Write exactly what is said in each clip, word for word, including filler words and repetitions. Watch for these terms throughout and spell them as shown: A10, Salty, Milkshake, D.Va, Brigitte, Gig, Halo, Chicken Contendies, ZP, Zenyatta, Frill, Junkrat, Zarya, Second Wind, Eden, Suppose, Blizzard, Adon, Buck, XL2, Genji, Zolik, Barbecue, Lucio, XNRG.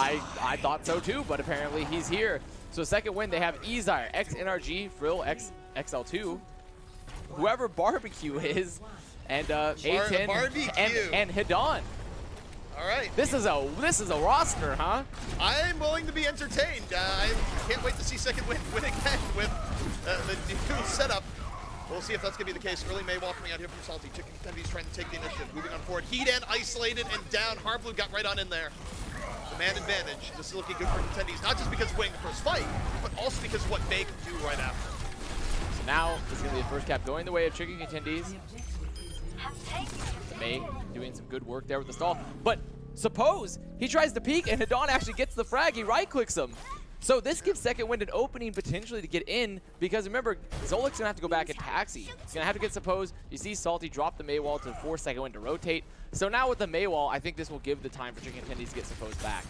I, I thought so too, but apparently he's here. So Second Wind, they have Ezire, X N R G, Frill, X L two, whoever Barbecue is, and uh, A ten, and, and Hidan. All right. This is a this is a roster, huh? I'm willing to be entertained. Uh, I can't wait to see Second Wind win again with uh, the new setup. We'll see if that's going to be the case. Early Maywall coming out here from Salty. Chicken Contendies trying to take the initiative. Moving on forward. Hidan isolated and down. Harblue got right on in there. Demand advantage. This is looking good for Contendies. Not just because of winning the first fight, but also because of what they can do right after. So now it's going to be the first cap going the way of Chicken Contendies. May doing some good work there with the stall, but Suppose he tries to peek and Adon actually gets the frag. He right clicks him. So this gives Second Wind an opening potentially to get in, because remember, Zolik's gonna have to go back and taxi. He's gonna have to get Suppose. You see Salty drop the Maywall to force Second Wind to rotate. So now with the Maywall, I think this will give the time for Chicken Contendies to get Suppose back.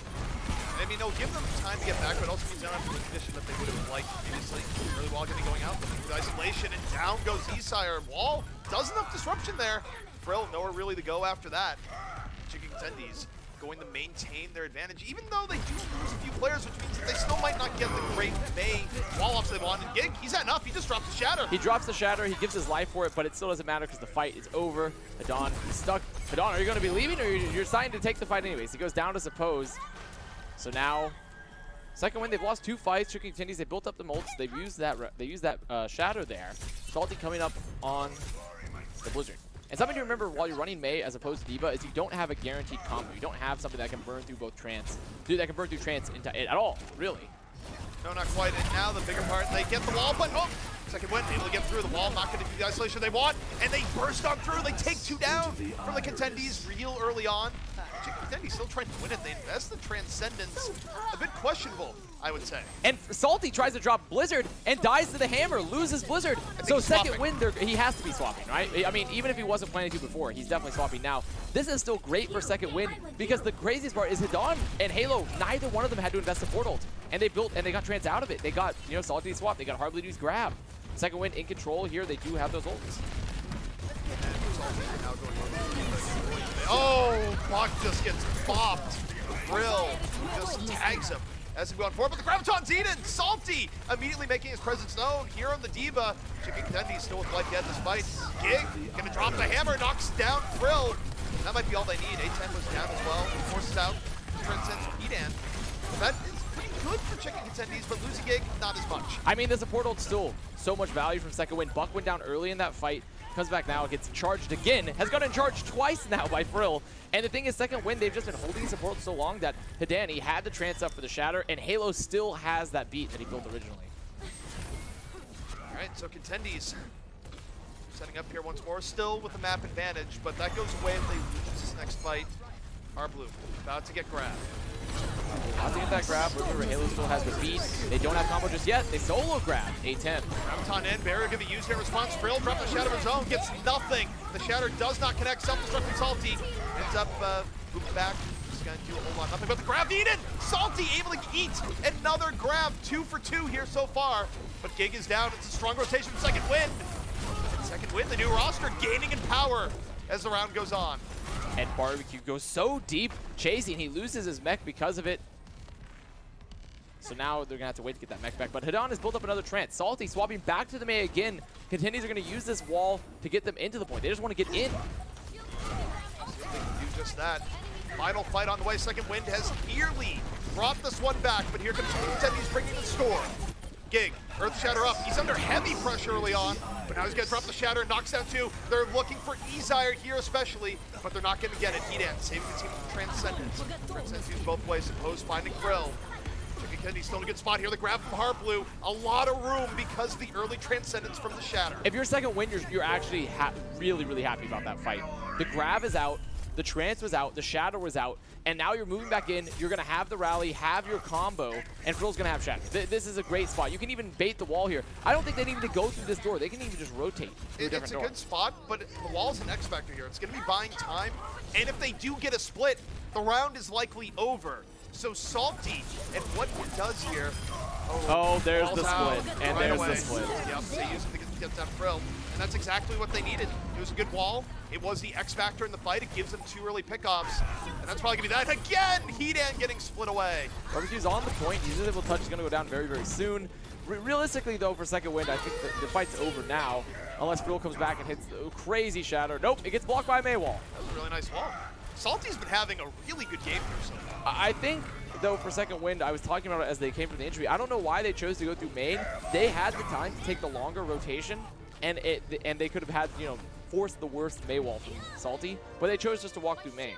I mean, they'll give them time to get back, but also means they don't have the condition that they would have liked previously. Really well gonna be going out with isolation, and down goes Ezire. Wall does enough disruption there. Frill, nowhere really to go after that. Chicken Contendies going to maintain their advantage, even though they do lose a few players, which means that they still might not get the great May wall ups they want. And Gig, he's had enough. He just drops the shatter. He drops the shatter. He gives his life for it, but it still doesn't matter because the fight is over. Adon is stuck. Adon, are you going to be leaving, or you're deciding to take the fight anyways? He goes down to Suppose. So now, Second Wind, they've lost two fights. Chicken Contendies, they built up the molts. They've used that. They used that uh, shatter there. Salty coming up on the Blizzard. And something to remember while you're running May as opposed to D.Va is you don't have a guaranteed combo. You don't have something that can burn through both trance, dude, that can burn through trance into it at all, really. No, not quite. And now the bigger part, they get the wall, but oh, Second Wind able to get through the wall, not going to do the isolation they want, and they burst on through. They take two down from the Contendies real early on. Contendies still trying to win it. They invest the transcendence, a bit questionable, I would say. And Salty tries to drop Blizzard and dies to the hammer, loses Blizzard. So Second Wind, he has to be swapping, right? I mean, even if he wasn't planning to before, he's definitely swapping now. This is still great for Second Wind, because the craziest part is Hidan and Halo, neither one of them had to invest a portal, and they built and they got trans out of it. They got, you know, Salty swap. They got Harblue Dew's grab. Second Wind in control here. They do have those ults. Oh, Buck just gets bopped. Frill just tags him as he goes forward, but the Graviton's Eden. Salty immediately making his presence known here on the D.Va. Chicken Contendies still with life yet this fight. Gig gonna drop the hammer, knocks down Frill. That might be all they need. A ten was down as well. Forces out transcends Eden. That is pretty good for Chicken Contendies, but losing Gig, not as much. I mean, there's a portal still. So much value from Second Wind. Buck went down early in that fight. Comes back now, gets charged again. Has gotten charged twice now by Frill. And the thing is, Second Wind, they've just been holding support so long that Hidan, he had the trance up for the shatter, and Halo still has that beat that he built originally. All right, so Contendies setting up here once more, still with the map advantage, but that goes away if they lose this next fight. Harblue about to get grabbed. About to get that grab. Remember, Halo still has the beat. They don't have combo just yet. They solo grab A ten. Graviton in. Barrier gonna be used here in response. Frill dropping the shatter of his own. Gets nothing. The shatter does not connect. Self-destructing Salty. Ends up uh, moving back. Just gonna do a whole lot nothing. But the grab Eden! Salty able to eat another grab. Two for two here so far. But Gig is down. It's a strong rotation from Second Wind. And Second Wind, the new roster, gaining in power as the round goes on. And Barbecue goes so deep chasing, he loses his mech because of it. So now they're going to have to wait to get that mech back. But Hidan has built up another trance. Salty swapping back to the May again. Contendies are going to use this wall to get them into the point. They just want to get in. They can do just that. Final fight on the way. Second Wind has nearly brought this one back, but here comes Contendies bringing the score. Gig, Earth Shatter up. He's under heavy pressure early on, but now he's going to drop the shatter and knocks down two. They're looking for Ezire here especially, but they're not going to get it. Eden saving the team from Transcendence. Transcendence used both ways. Suppose finding Frill. Chicken Contendies still in a good spot here. The grab from Harblue. A lot of room because of the early Transcendence from the shatter. If you're Second Wind, you're, you're actually ha really, really happy about that fight. The grab is out. The trance was out, the shatter was out, and now you're moving back in. You're going to have the rally, have your combo, and Frill's going to have shatter. Th this is a great spot. You can even bait the wall here. I don't think they need to go through this door. They can even just rotate. It, a it's a door. Good spot, but the wall's an X factor here. It's going to be buying time, and if they do get a split, the round is likely over. So Salty, and what it does here. Oh, oh there's the split. Out. And right there's away. the split. Yep, they used it to get, get that Frill. And that's exactly what they needed. It was a good wall. It was the X factor in the fight. It gives them two early pickoffs. And that's probably going to be that. And again, Hidan getting split away. Barbecue's on the point. He's invisible touch is going to go down very, very soon. Re realistically, though, for Second Wind, I think the, the fight's over now. Unless Frill comes back and hits the crazy shatter. Nope, it gets blocked by a Maywall. That was a really nice wall. Salty's been having a really good game for so far. I think, though, for Second Wind, I was talking about it as they came from the injury. I don't know why they chose to go through main. They had the time to take the longer rotation, and it and they could have had, you know, forced the worst Maywall from Salty, but they chose just to walk through main.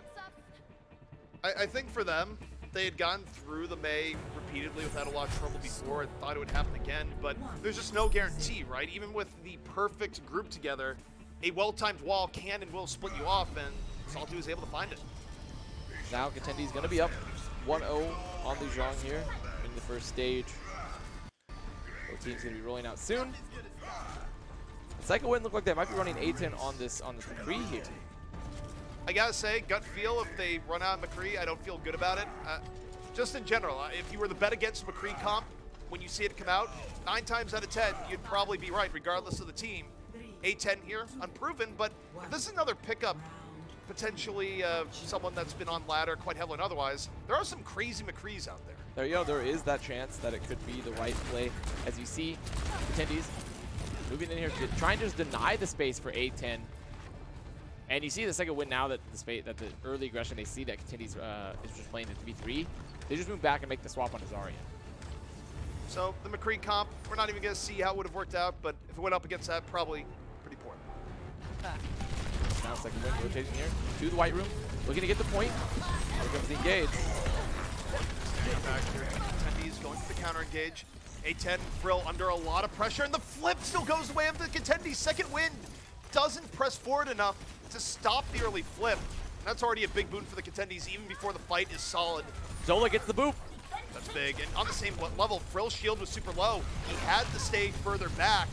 I, I think for them, they had gone through the May repeatedly without a lot of trouble before and thought it would happen again, but there's just no guarantee, right? Even with the perfect group together, a well-timed wall can and will split you off, and Salty was able to find it. Now Contendies going to be up one oh on the Zhang here in the first stage. Both teams going to be rolling out soon. Second Wind look like they might be running A ten on this on this McCree here. I gotta say, gut feel, if they run out McCree, I don't feel good about it. Uh, just in general, uh, if you were the bet against McCree comp, when you see it come out, nine times out of ten, you'd probably be right, regardless of the team. A ten here, unproven, but if this is another pickup, potentially uh, someone that's been on ladder quite heavily and otherwise, there are some crazy McCrees out there. There you know, there is that chance that it could be the right play. As you see, Contendies moving in here to try and just deny the space for A ten. And you see the Second Wind now that the space, that the early aggression, they see that Contendies uh, is just playing the three three. They just move back and make the swap on Ezire. So the McCree comp, we're not even going to see how it would have worked out, but if it went up against that, probably pretty poor. Now Second Wind rotation here to the white room, looking to get the point. Here comes the engage. Contendies going for the counter engage. A ten Frill under a lot of pressure, and the flip still goes the way of the Contendies. Second Wind doesn't press forward enough to stop the early flip. And that's already a big boon for the Contendies even before the fight is solid. Zola gets the boop. That's big. And on the same level, Frill's shield was super low. He had to stay further back.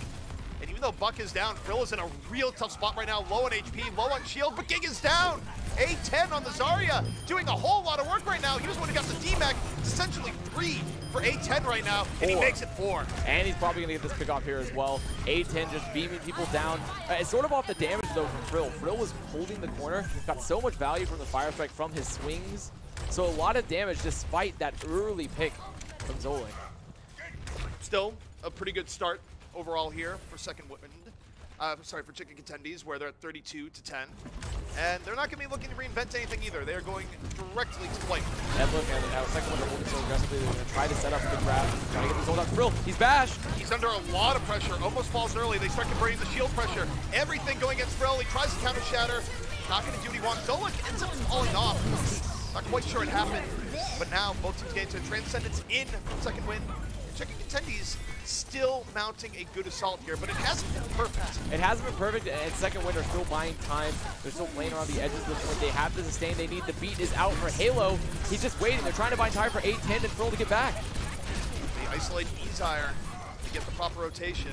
And even though Buck is down, Frill is in a real tough spot right now. Low on H P, low on shield, but Gig is down. A ten on the Zarya, doing a whole lot of work right now. He was the one who got the D MAC. It's essentially three for A ten right now, and four. He makes it four. And he's probably gonna get this pick off here as well. A ten just beaming people down. Uh, it's sort of off the damage though from Frill. Frill was holding the corner, got so much value from the fire strike from his swings. So a lot of damage despite that early pick from Zolik. Still a pretty good start overall here for Second Wind, uh, sorry, for Chicken Contendies, where they're at thirty-two to ten. And they're not going to be looking to reinvent anything either. They're going directly to white. And look, and uh, Second Wind are holding so aggressively. They're going to try to set up the grab, trying to get this hold up. Frill, he's bashed. He's under a lot of pressure, almost falls early. They start converting the shield pressure. Everything going against Frill. He tries to counter shatter. Not going to do what he wants. Zolik ends up falling off. Not quite sure it happened. But now both teams get to transcendence in Second Wind. Chicken Contendies still mounting a good assault here, but it hasn't been perfect. It hasn't been perfect, and Second Wind are still buying time. They're still playing around the edges of the point. They have the sustain they need. The beat is out for Halo. He's just waiting. They're trying to buy time for A ten and Frill to get back. They isolate Ezire to get the proper rotation.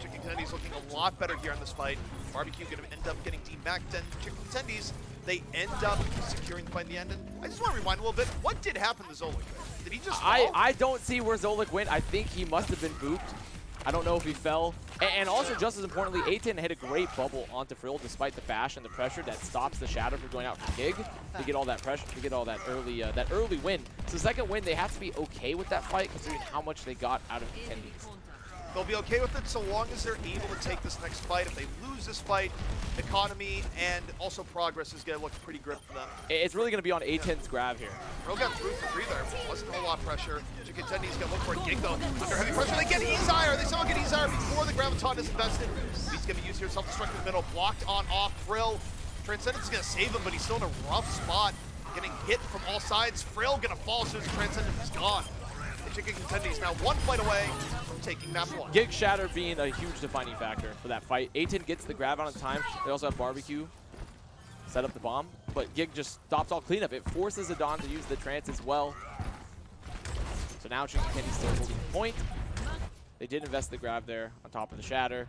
Chicken Contendies looking a lot better here in this fight. Barbecue going to end up getting D MAC'd, and Chicken Contendies, they end up securing the fight in the end. And I just want to rewind a little bit. What did happen to Zolik? Did he just fall? I, I don't see where Zolik went. I think he must have been booped. I don't know if he fell. And, and also, just as importantly, A ten hit a great bubble onto Frill despite the bash and the pressure that stops the shadow from going out from Gig to get all that pressure, to get all that early uh, that early win. So Second Win, they have to be okay with that fight considering how much they got out of Contendies. They'll be okay with it so long as they're able to take this next fight. If they lose this fight, economy and also progress is going to look pretty grim for them. It's really going to be on A ten's yeah. grab here. Frill got through for three there. Wasn't a whole lot of pressure. Chicken Contendies going to look for a Gig though. Under heavy pressure, they get Ezire. They still get Ezire before the Graviton is invested. He's going to be used here. Self-destruct in the middle. Blocked on off. Frill. Transcendence is going to save him, but he's still in a rough spot. Getting hit from all sides. Frill going to fall as soon as Transcendence is gone. Chicken Contendies now one fight away from taking map one. Gig shatter being a huge defining factor for that fight. A ten gets the grab out of time. They also have Barbecue set up the bomb, but Gig just stops all cleanup. It forces Adon to use the trance as well. So now Chicken Contendies still holding the point. They did invest the grab there on top of the shatter.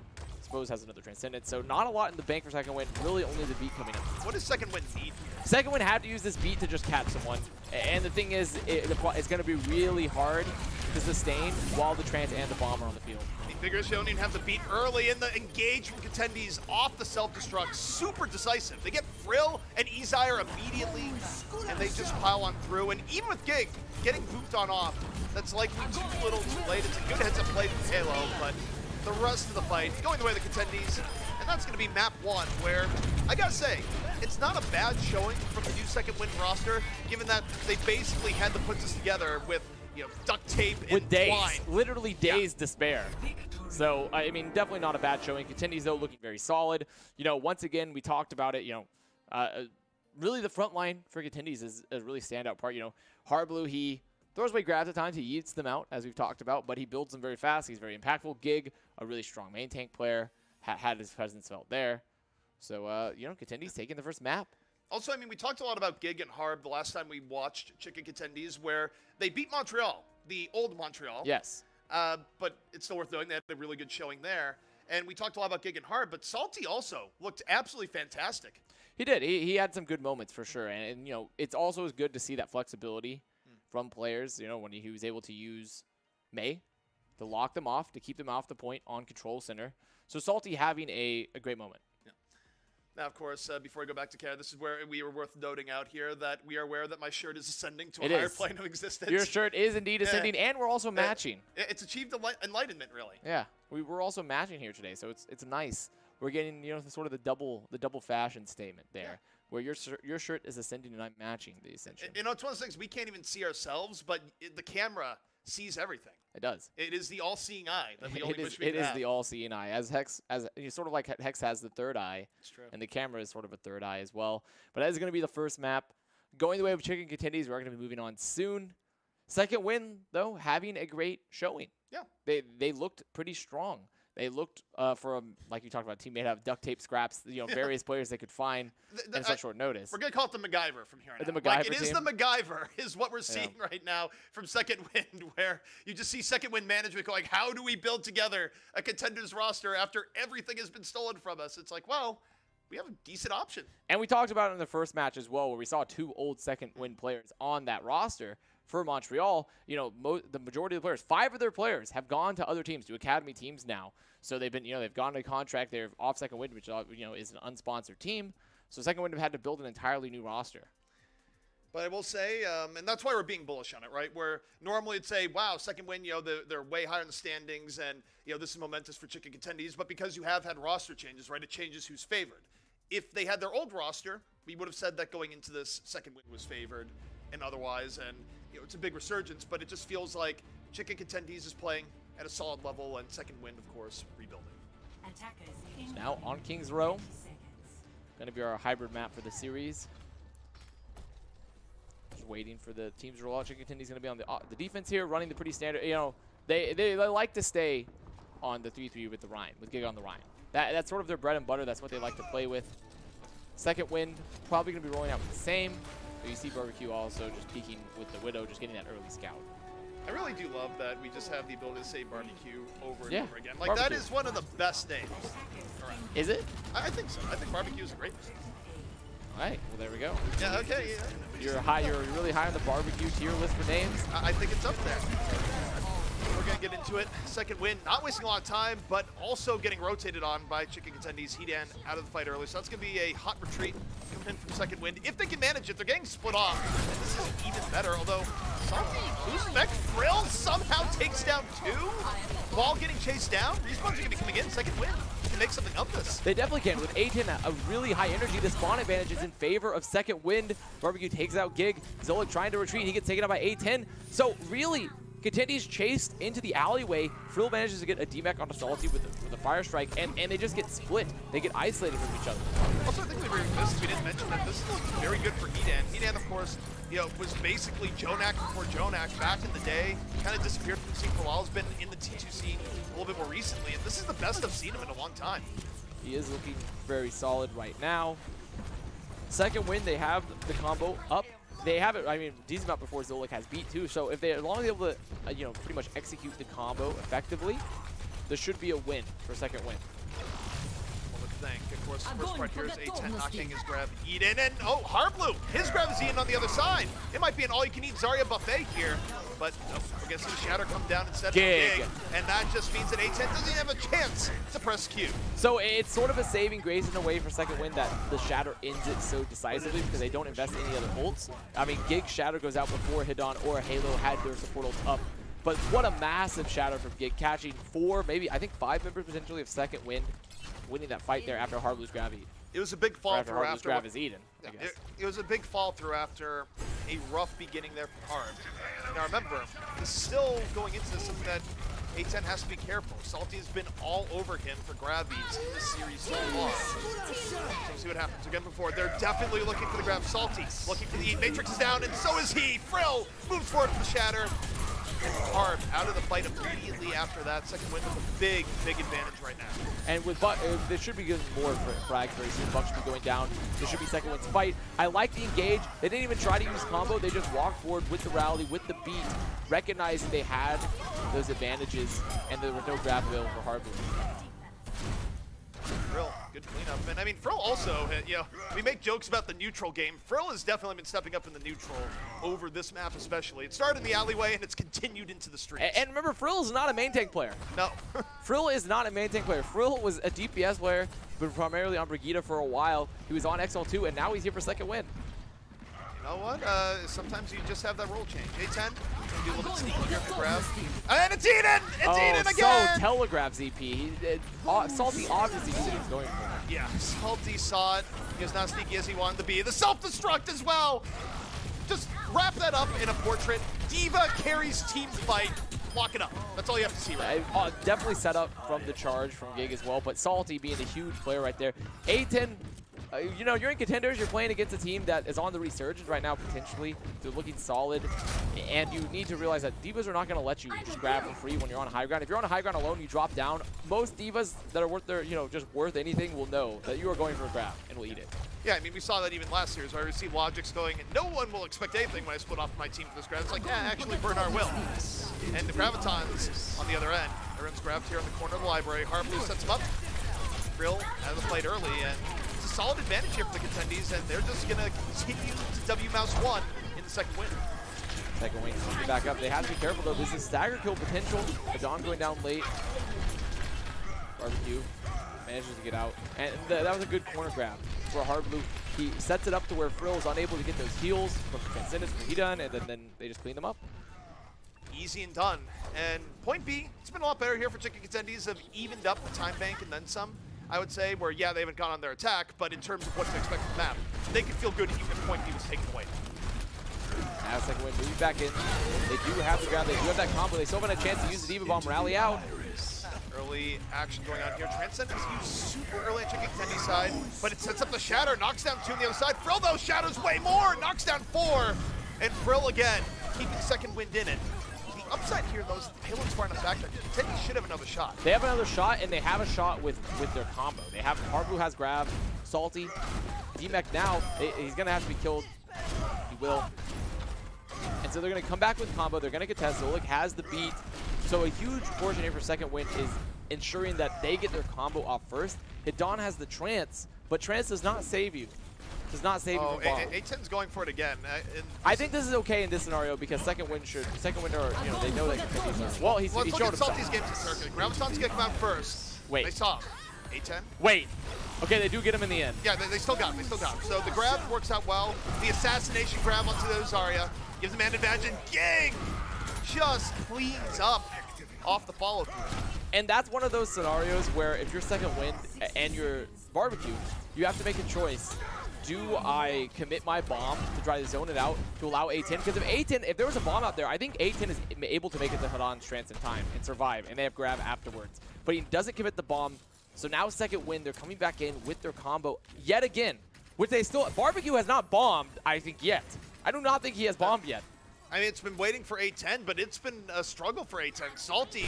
Suppose has another Transcendence, so not a lot in the bank for Second Wind, really only the beat coming in. What does Second Wind need here? Second Wind had to use this beat to just cap someone, and the thing is, it, it's going to be really hard to sustain while the Trans and the Bomb are on the field. He figures he'll need to have the beat early in the engage from Contendies off the self-destruct, super decisive. They get Frill and Ezire immediately, and they just pile on through, and even with Gig getting booped on off, that's likely too little too late. It's a good heads-up play from Halo, but the rest of the fight going the way of the Contendies, and that's going to be map one, where I gotta say, it's not a bad showing from the new Second Wind roster, given that they basically had to put this together with, you know, duct tape and with days, twine. Literally days yeah. to spare. So, I mean, definitely not a bad showing. Contendies, though, looking very solid. You know, once again, we talked about it, you know, uh, really the front line for Contendies is a really standout part. You know, Harblue, he throws away grabs at times, he yeets them out, as we've talked about, but he builds them very fast. He's very impactful. Gig, a really strong main tank player, ha had his presence felt there. So, uh, you know, Contendies taking the first map. Also, I mean, we talked a lot about Gig and Harb the last time we watched Chicken Contendies, where they beat Montreal, the old Montreal. Yes. Uh, but it's still worth knowing they had a really good showing there. And we talked a lot about Gig and Harb, but Salty also looked absolutely fantastic. He did. He, he had some good moments for sure. And, and, you know, it's also good to see that flexibility hmm. from players, you know, when he, he was able to use May to lock them off, to keep them off the point on Control Center. So Salty having a, a great moment. Now, of course, uh, before I go back to Care, this is where we are worth noting out here that we are aware that my shirt is ascending to a higher plane of existence. Your shirt is indeed ascending, yeah. and we're also matching. It's achieved enlightenment, really. Yeah, we were also matching here today, so it's it's nice. We're getting, you know, sort of the double the double fashion statement there, yeah. where your your shirt is ascending and I'm matching the ascension. You know, it's one of those things we can't even see ourselves, but it, the camera sees everything. It does. It is the all-seeing eye that we only it wish is, we It is have. the all-seeing eye. As Hex, as you sort of like Hex has the third eye. It's true. And the camera is sort of a third eye as well. But that is going to be the first map. Going the way of Chicken Contendies, we're going to be moving on soon. Second Wind, though, having a great showing. Yeah. They they looked pretty strong. They looked uh, for, a, like you talked about, a team made out of duct tape scraps, you know, yeah. various players they could find the, the, in such I, short notice. We're going to call it the MacGyver from here on the out. MacGyver like, it team. is the MacGyver is what we're seeing yeah. right now from Second Wind, where you just see Second Wind management going, how do we build together a Contenders roster after everything has been stolen from us? It's like, well, we have a decent option. And we talked about it in the first match as well, where we saw two old Second Wind players on that roster. For Montreal, you know, mo the majority of the players, five of their players have gone to other teams, to academy teams now. So they've been, you know, they've gone to contract. They're off Second Wind, which, you know, is an unsponsored team. So Second Wind have had to build an entirely new roster. But I will say, um, and that's why we're being bullish on it, right? Where normally it'd say, wow, Second Wind, you know, they're, they're way higher in the standings and, you know, this is momentous for Chicken Contendies. But because you have had roster changes, right, it changes who's favored. If they had their old roster, we would have said that going into this, Second Wind was favored and otherwise. And, you know, it's a big resurgence, but it just feels like Chicken Contendies is playing at a solid level, and Second Wind, of course, rebuilding. So now on King's Row, going to be our hybrid map for the series. Just waiting for the teams to roll out. Chicken Contendies going to be on the uh, the defense here, running the pretty standard. You know, they they, they like to stay on the three three with the Ryan, with Gig on the Ryan. That that's sort of their bread and butter. That's what they like to play with. Second Wind probably going to be rolling out with the same. You see Barbecue also just peeking with the Widow, just getting that early scout. I really do love that we just have the ability to say Barbecue over and yeah. over again. Like, Barbecue. That is one of the best names around. Is it? I think so. I think Barbecue is a great name. All right. Well, there we go. Yeah, okay. Yeah. You're, high, you're really high on the Barbecue tier list for names. I think it's up there. We're going to get into it. Second Wind, not wasting a lot of time, but also getting rotated on by Chicken Contendies. Hidan out of the fight early, so that's going to be a hot retreat coming in from Second Wind. If they can manage it, they're getting split off. And this is even better, although Salty Uzbek Frill somehow takes down two while getting chased down. Respawns are going to be coming in. Second Wind can make something of this. They definitely can. With A ten, a really high energy, the spawn advantage is in favor of Second Wind. Barbecue takes out Gig. Zolik trying to retreat. He gets taken out by A ten. So really, Contendies chased into the alleyway. Frill manages to get a D M A C onto Salty with a, with a Fire Strike, and, and they just get split. They get isolated from each other. Also, I think we, missed, we didn't mention that this is very good for Eden. Eden, of course, you know, was basically Jonak before Jonak back in the day. Kind of disappeared from the scene for a while. Has been in the T two scene a little bit more recently, and this is the best I've seen him in a long time. He is looking very solid right now. Second Wind, they have the combo up. They have it, I mean, decent amount before Zolik has beat too, so if they, as long as they're able to, uh, you know, pretty much execute the combo effectively, this should be a win for Second Wind. flank. Of course, first part here is A ten knocking his grab Eden, and oh, Harblue! His grab is Eden on the other side. It might be an all-you-can-eat Zarya buffet here, but oh, we're gonna see the Shatter come down instead of Gig, and that just means that A ten doesn't even have a chance to press Q. So it's sort of a saving grace in a way for Second Wind that the Shatter ends it so decisively because they don't invest any other ults. I mean, Gig Shatter goes out before Hidan or Halo had their support ults up. But what a massive shadow from Gig, catching four, maybe I think five members potentially of Second Wind, winning that fight there after Harblue's grab Eden. It was a big fall after through Harblue's after. Grab is Eden, yeah, I guess. It, it was a big fall through after a rough beginning there from Harb. Now remember, still going into this is that A ten has to be careful. Salty has been all over him for grab Edes in this series so far. So we'll see what happens again before. They're definitely looking for the grab. Salty looking for the Eden. Matrix is down, and so is he. Frill moves forward for the shatter. And Harb out of the fight immediately after that. Second Wind with a big, big advantage right now. And with Buck, uh, there should be getting more frags very soon. Buck should be going down. This should be Second Wind's fight. I like the engage. They didn't even try to use combo. They just walked forward with the rally, with the beat, recognizing they had those advantages, and there was no grab available for Harblue. Frill, good cleanup. And I mean, Frill also, you know, we make jokes about the neutral game. Frill has definitely been stepping up in the neutral over this map especially. It started in the alleyway and it's continued into the streets. And, and remember, Frill is not a main tank player. No. Frill is not a main tank player. Frill was a D P S player, but primarily on Brigitte for a while. He was on X L two and now he's here for Second Wind. You know what? Uh, sometimes you just have that role change. A ten, do a little bit sneaky here for grab. And it's Eden! It's oh, Eden again! So telegraph Z P. He, it, uh, Salty obviously knew what he was going for. Yeah, Salty saw it. He was not sneaky as he wanted to be. The self-destruct as well! Just wrap that up in a portrait. D.Va carries team fight. Lock it up. That's all you have to see right now. Uh, definitely set up from the charge from Gig as well, but Salty being a huge player right there. A ten... Uh, you know, you're in contenders, you're playing against a team that is on the resurgence right now, potentially. They're looking solid, and you need to realize that D.Vas are not going to let you just grab for free when you're on high ground. If you're on high ground alone, you drop down. Most D.Vas that are worth their, you know, just worth anything will know that you are going for a grab and will eat it. Yeah, I mean, we saw that even last year, so I see Logix going, and no one will expect anything when I split off my team for this grab. It's like, yeah, actually, Bernard will. And the Gravitons on the other end. Everyone's grabbed here in the corner of the library. Harblue sets him up. Frill out of the fight early, and solid advantage here for the Contendies, and they're just going to continue to W Mouse one in the Second Wind. Second Wind coming back up. They have to be careful, though. There's a stagger kill potential. Adon going down late. Barbecue manages to get out. And th that was a good corner grab for Harblue. He sets it up to where Frill is unable to get those heals from Transcendence, from Hidan, and then, then they just clean them up. Easy and done. And point B, it's been a lot better here for Chicken Contendies. They've evened up the time bank and then some. I would say, where, yeah, they haven't gone on their attack, but in terms of what to expect from the map, they could feel good even if point B was taken away. Now Second Wind moving back in. They do have the grab. They do have that combo. They still have a chance to use the D.Va Bomb rally out. Early action going on here. Transcendence used super early on Chicken Contendies side, but it sets up the Shatter. Knocks down two on the other side. Frill, though, shadows way more. Knocks down four. And Frill again, keeping Second Wind in it. Upside here, those Halo's far enough back. Contendies should have another shot. They have another shot, and they have a shot with with their combo. They have Harblue has grab, Salty, D-Mech now. They, he's gonna have to be killed. He will. And so they're gonna come back with combo. They're gonna contest. Zolik has the beat. So a huge portion here for Second Wind is ensuring that they get their combo off first. Hidan has the trance, but trance does not save you. Does not save oh, him from A ten's going for it again. Uh, I think this is okay in this scenario because Second Wind should, Second Wind are, you know, they know that Contendies are. Well, he's, well, he showed himself. Let's look at Salty's game to Gravitons going to come out first. Wait. They saw him. A ten? Wait. Okay, they do get him in the end. Yeah, they, they still got him. They still got him. So the grab works out well. The assassination grab onto those Zarya gives him an advantage, and Gang just cleans up off the follow-through. And that's one of those scenarios where if you're Second Wind and you're Barbecue, you have to make a choice. Do I commit my bomb to try to zone it out to allow A ten? Because if A ten, if there was a bomb out there, I think A ten is able to make it to Hidan's trance in time and survive, and they have grab afterwards. But he doesn't commit the bomb, so now Second Wind, they're coming back in with their combo yet again, which they still, Barbecue has not bombed, I think, yet. I do not think he has bombed yet. I mean, it's been waiting for A ten, but it's been a struggle for A ten. Salty,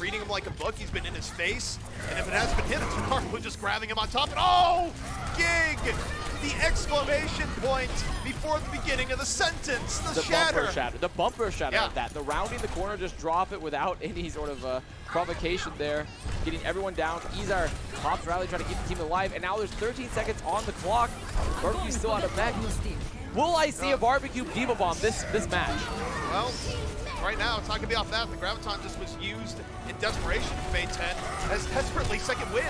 reading him like a book, he's been in his face, and if it has been hit, it's Harblue just grabbing him on top, and oh! Gig! the exclamation point before the beginning of the sentence, the, the shatter. Bumper shatter. The bumper shatter yeah. of that. The rounding the corner, just drop it without any sort of uh, provocation there. Getting everyone down. Ezire pops rally, trying to keep the team alive. And now there's thirteen seconds on the clock. Barbecue's still out of mech. Will I see uh, a Barbecue Diva Bomb this, this match? Well, right now, it's not going to be off that. The Graviton just was used in desperation to Fate ten as desperately second win.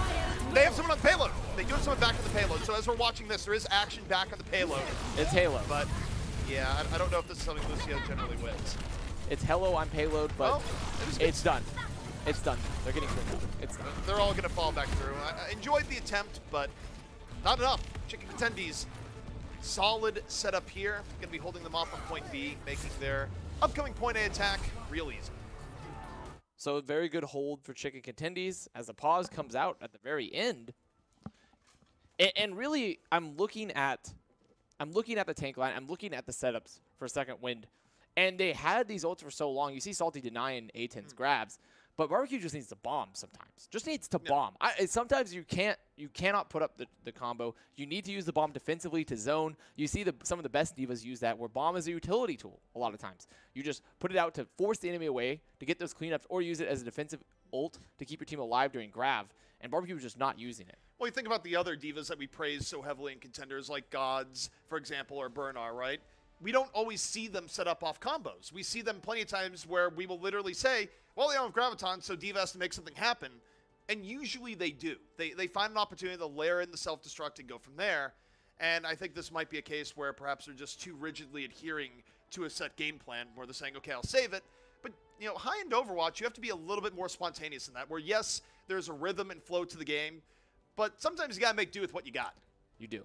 They have someone on the payload. They do have someone back on the payload. So as we're watching this, there is action back on the payload. It's Halo. But yeah, I, I don't know if this is something Lucio generally wins. It's Halo on payload, but well, it it's done. It's done. They're getting cleaned up. It's done. They're all going to fall back through. I, I enjoyed the attempt, but not enough. Chicken Contendies, solid setup here. Going to be holding them off on point B, making their upcoming point A attack real easy. So very good hold for Chicken Contendies as the pause comes out at the very end. And, and really, I'm looking at, I'm looking at the tank line. I'm looking at the setups for Second Wind, and they had these ults for so long. You see Salty denying A ten's mm. grabs, but Barbecue just needs to bomb sometimes. Just needs to yeah. bomb. I, sometimes you can't, you cannot put up the, the combo. You need to use the bomb defensively to zone. You see the, some of the best divas use that, where bomb is a utility tool a lot of times. You just put it out to force the enemy away to get those cleanups, or use it as a defensive ult to keep your team alive during grab, and Barbecue was just not using it. Well, you think about the other divas that we praise so heavily in contenders, like Gods, for example, or Burnar, right? We don't always see them set up off combos. We see them plenty of times where we will literally say, well, they don't have Graviton, so diva has to make something happen, and usually they do. They, they find an opportunity to layer in the self-destruct and go from there, and I think this might be a case where perhaps they're just too rigidly adhering to a set game plan where they're saying, okay, I'll save it. But, you know, high-end Overwatch, you have to be a little bit more spontaneous than that, where, yes, there's a rhythm and flow to the game, but sometimes you got to make do with what you got. You do.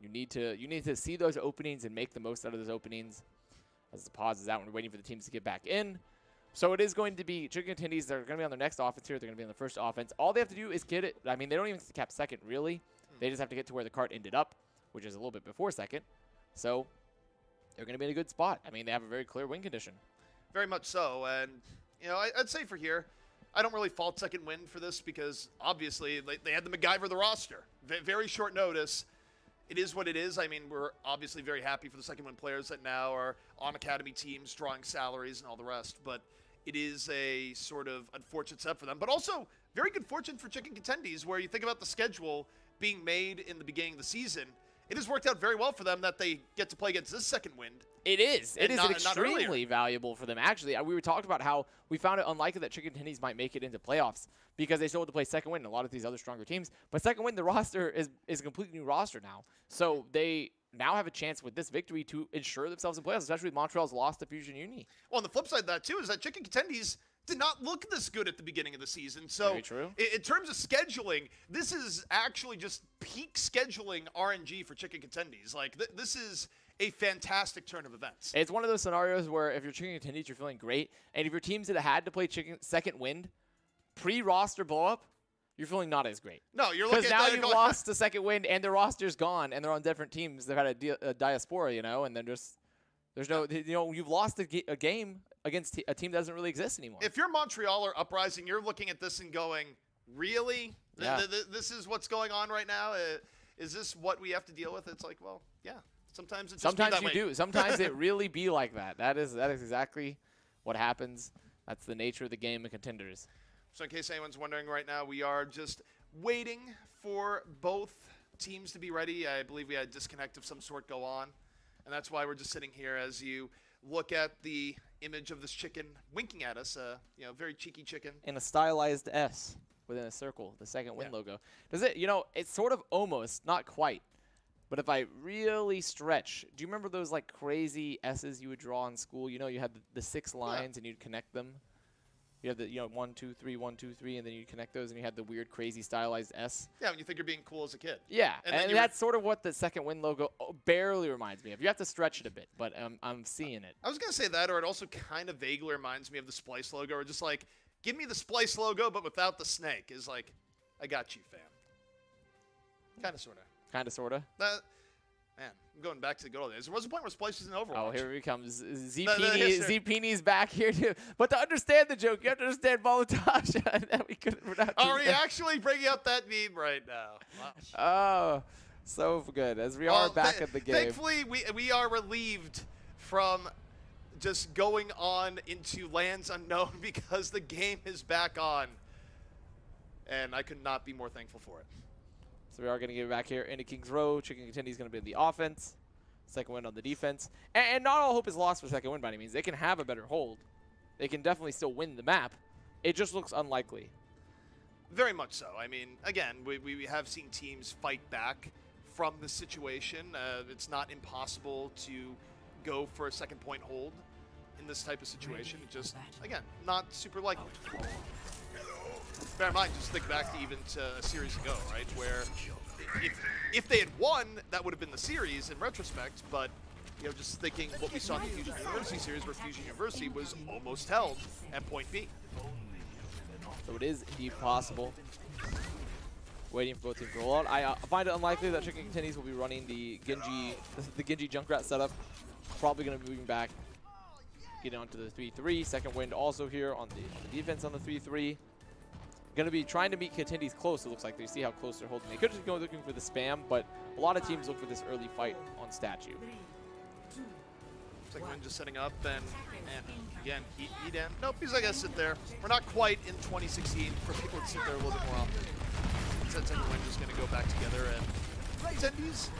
You need to you need to see those openings and make the most out of those openings as the pause is out and we're waiting for the teams to get back in. So it is going to be Chicken Contendies. They're going to be on their next offense here. They're going to be on the first offense. All they have to do is get it. I mean, they don't even cap second, really. Mm. They just have to get to where the cart ended up, which is a little bit before second. So they're going to be in a good spot. I mean, they have a very clear win condition. Very much so. And, you know, I, I'd say for here, I don't really fault Second Wind for this because, obviously, they, they had the MacGyver the roster. V very short notice. It is what it is. I mean, we're obviously very happy for the Second Wind players that now are on academy teams, drawing salaries and all the rest. But it is a sort of unfortunate step for them. But also, very good fortune for Chicken Contendies, where you think about the schedule being made in the beginning of the season. It has worked out very well for them that they get to play against this Second Wind. It is. It is not, extremely valuable for them. Actually, we were talking about how we found it unlikely that Chicken Contendies might make it into playoffs because they still had to play Second Wind and a lot of these other stronger teams. But Second Wind, the roster is, is a completely new roster now. So they now have a chance with this victory to ensure themselves in playoffs, especially with Montreal's loss to Fusion Uni. Well, on the flip side of that, too, is that Chicken Contendies did not look this good at the beginning of the season. So very true. In, in terms of scheduling, this is actually just peak scheduling R N G for Chicken Contendies. Like, th this is a fantastic turn of events. It's one of those scenarios where if you're Chicken Contendies, you're feeling great. And if your teams that had to play Chicken Second Wind pre-roster blow-up, you're feeling not as great. No, you're looking at that. Because now you lost to Second Wind, and their roster's gone, and they're on different teams. They've had a, di a diaspora, you know, and then just there's no, you know, you've lost a, g a game against t a team that doesn't really exist anymore. If you're Montreal or Uprising, you're looking at this and going, really? Th yeah. th th this is what's going on right now? Uh, is this what we have to deal with? It's like, well, yeah. Sometimes it's sometimes that you way. do. Sometimes it really be like that. That is that is exactly what happens. That's the nature of the game of contenders. So in case anyone's wondering right now, we are just waiting for both teams to be ready. I believe we had a disconnect of some sort go on, and that's why we're just sitting here as you look at the image of this chicken winking at us. Uh, you know, very cheeky chicken in a stylized S within a circle. The Second Wind yeah. logo. Does it? You know, it's sort of almost, not quite. But if I really stretch, do you remember those like crazy S's you would draw in school? You know, you had the, the six lines yeah. and you'd connect them. You have the, you know, one, two, three, one, two, three, and then you'd connect those and you had the weird, crazy stylized S. Yeah, when you think you're being cool as a kid. Yeah, and, and that's sort of what the Second Wind logo barely reminds me of. You have to stretch it a bit, but um, I'm seeing it. I was going to say that, or it also kind of vaguely reminds me of the Splice logo, or just like, give me the Splice logo, but without the snake. Is like, I got you, fam. Kind of, sort of. Kind of, sort of. Uh, man, I'm going back to the good old days. There was a point where Splice was in Overwatch. Oh, here he comes. Zepini's back here, too. But to understand the joke, you have to understand Molotasha. we Are we that. actually bringing up that meme right now? Wow. Oh. So good, as we well, are back at the game. Thankfully, we, we are relieved from just going on into lands unknown because the game is back on. And I could not be more thankful for it. So we are going to get back here into King's Row. Chicken Contendies is going to be on the offense. Second Wind on the defense. And, and not all hope is lost for Second Wind by any means. They can have a better hold. They can definitely still win the map. It just looks unlikely. Very much so. I mean, again, we, we have seen teams fight back from the situation. Uh, it's not impossible to go for a second point hold in this type of situation. It just, again, not super likely. Bear in mind, just think back to even to a series ago, right? Where if, if they had won, that would have been the series in retrospect, but you know, just thinking what we saw in the Fusion University series where Fusion University was almost held at point B. So it is indeed possible. Waiting for both teams to roll out. I uh, find it unlikely that Chicken Contendies will be running the Genji, the, the Genji Junkrat setup. Probably going to be moving back, getting onto the three three. Second Wind also here on the, the defense on the three three. Going to be trying to meet Contendies close, it looks like. They see how close they're holding. They could just go looking for the spam, but a lot of teams look for this early fight on Statue. Second Wind just setting up, and, and again, Eden. Nope, he's like, I sit there. We're not quite in twenty sixteen for people to sit there a little bit more often. Second Wind just going to go back together, and Contendies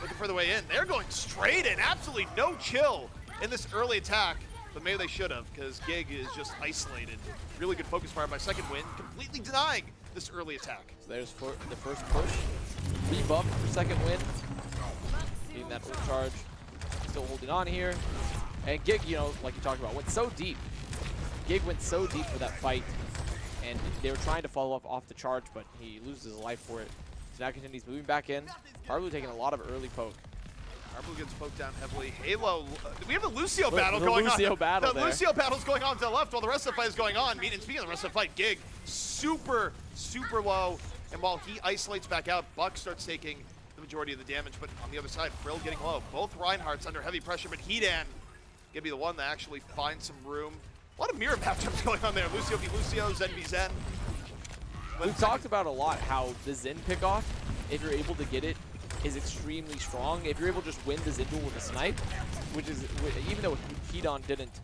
looking for the way in. They're going straight in, absolutely no chill in this early attack, but maybe they should have, because Gig is just isolated. Really good focus fire by Second Wind, completely denying this early attack. So there's for the first push. Rebuff for Second Wind. Getting that full charge. Still holding on here. And Gig, you know, like you talked about, went so deep. Gig went so deep for that fight. And they were trying to follow up off the charge, but he loses his life for it. So now Contendies moving back in. Harblue taking a lot of early poke. Harblue gets poked down heavily. Halo, uh, we have a Lucio L battle the going Lucio on. Battle the there. Lucio battle's going on to the left while the rest of the fight is going on. Meaning, speaking of the rest of the fight, Gig super, super low. And while he isolates back out, Buck starts taking the majority of the damage. But on the other side, Frill getting low. Both Reinhardt's under heavy pressure, but Hidan gonna be the one that actually finds some room. A lot of mirror matchups going on there. Lucio v Lucio, Zen v Zen. When We've talked about a lot how the Zen pickoff, if you're able to get it, is extremely strong. If you're able to just win the Zen duel with a snipe, which is, even though Hidan didn't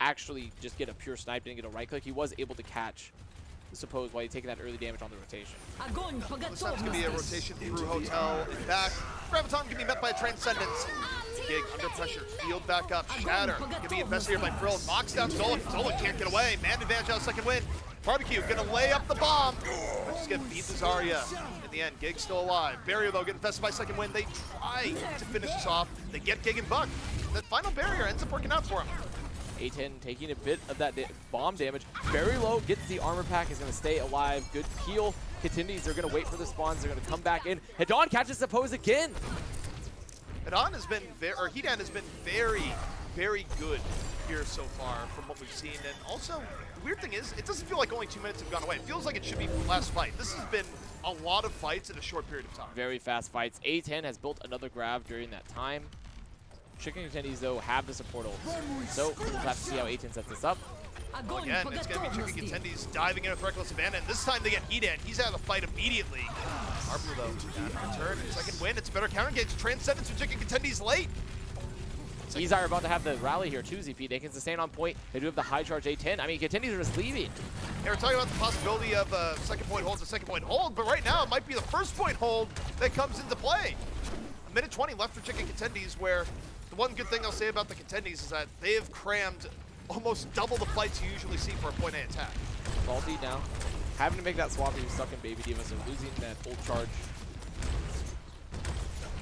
actually just get a pure snipe, didn't get a right click, he was able to catch Suppose while he's taking that early damage on the rotation. This time's gonna be a rotation through Hotel. In fact, Graviton can be met by a Transcendence. Gig under pressure, healed back up, Shatter. Gonna be investigated by Frill, knocks down Zolik. Zolik can't get away, man advantage out of Second Wind. Barbecue gonna lay up the bomb. But just gonna beat Azaria. In the end, Gig still alive. Barrier though, get infested by Second Wind. They try to finish this off. They get Gig and Buck. That final barrier ends up working out for him. A ten taking a bit of that da bomb damage. Very low, gets the armor pack, is going to stay alive. Good peel. Contendies, they're going to wait for the spawns. They're going to come back in. Hidan catches Suppose again. Hidan has been very, or Hidan has been very, very good here so far from what we've seen. And also, the weird thing is, it doesn't feel like only two minutes have gone away. It feels like it should be from last fight. This has been a lot of fights in a short period of time. Very fast fights. A ten has built another grab during that time. Chicken Contendies, though, have the support ult. So we'll have to see how A ten sets this up. Well, again, it's going to be Chicken Contendies diving in with Reckless Abandon. And this time they get Eden. He's out of the fight immediately. Harblue, though, down in return. Second Wind. It's a better counter engage. Transcendence with Chicken Contendies late. Ezire are about to have the rally here, too, Z P. They can sustain on point. They do have the high charge A ten. I mean, Contendies are just leaving. They were talking about the possibility of a second point hold, a second point hold, but right now it might be the first point hold that comes into play. minute twenty left for Chicken Contendies, where the one good thing I'll say about the Contendies is that they have crammed almost double the fights you usually see for a point A attack. Salty now, having to make that swap, he's stuck in Baby Diva, so losing that full charge.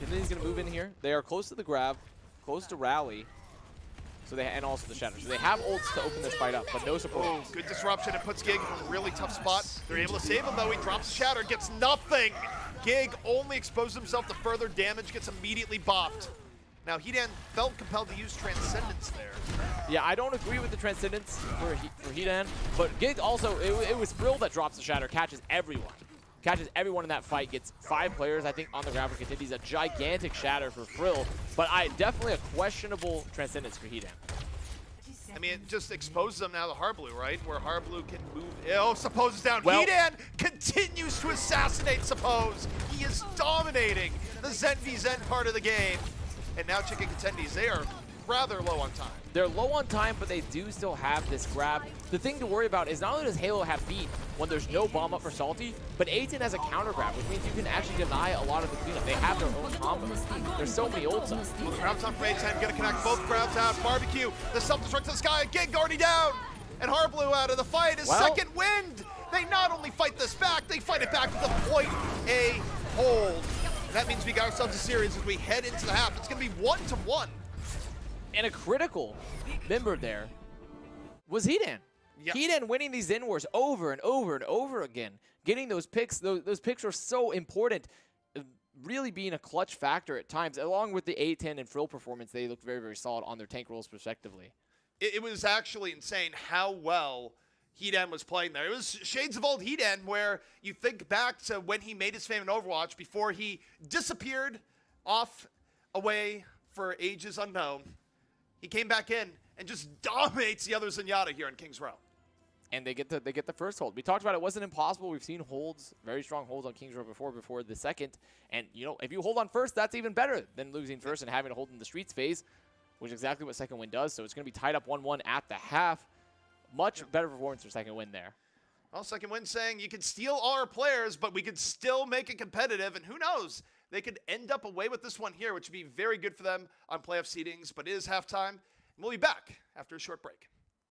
Contendies gonna move in here. They are close to the grab, close to rally, so they and also the shatter. So they have ults to open this fight up, but no support. Oh, good disruption. It puts Gig in a really tough spot. They're able to save him though. He drops the shatter, gets nothing. Gig only exposed himself to further damage, gets immediately bopped. Now, Hidan felt compelled to use Transcendence there. Yeah, I don't agree with the Transcendence for, he for Hidan, but Gig also, it, it was Frill that drops the shatter, catches everyone. Catches everyone in that fight, gets five players, I think, on the grab for Contendies. A gigantic shatter for Frill, but I definitely a questionable Transcendence for Hidan. I mean, it just exposes them now to Harblue, right? Where Harblue can move. Oh, Suppose is down. Well, Hidan continues to assassinate Suppose. He is dominating the Zen v Zen part of the game. And now Chicken Contendies, they are rather low on time. They're low on time, but they do still have this grab. The thing to worry about is not only does Halo have beat when there's no bomb up for Salty, but A ten has a counter grab, which means you can actually deny a lot of the cleanup. They have their own combos. There's so many ults up. Well, the grab's on for A ten, gonna connect both grabs out. Barbecue, the self-destruct to the sky, Gig already down, and Harblue out of the fight is well, Second Wind. They not only fight this back, they fight it back to the point A hold. And that means we got ourselves a series as we head into the half. It's gonna be one to one. And a critical member there was Hidan. Yep. Hidan winning these Zen wars over and over and over again. Getting those picks, those, those picks are so important. Really being a clutch factor at times. Along with the A ten and Frill performance, they looked very, very solid on their tank roles respectively. It, it was actually insane how well Hidan was playing there. It was shades of old Hidan, where you think back to when he made his fame in Overwatch before he disappeared off away for ages unknown. He came back in and just dominates the other Zenyatta here in King's Row. And they get the, they get the first hold. We talked about it wasn't impossible. We've seen holds, very strong holds on King's Row before, before the second. And, you know, if you hold on first, that's even better than losing first and having to hold in the streets phase, which is exactly what Second Wind does. So it's going to be tied up one one at the half. Much yeah. better performance for Second Wind there. Well, Second Wind saying you could steal all our players, but we could still make it competitive. And who knows? They could end up away with this one here, which would be very good for them on playoff seedings, but it is halftime, and we'll be back after a short break.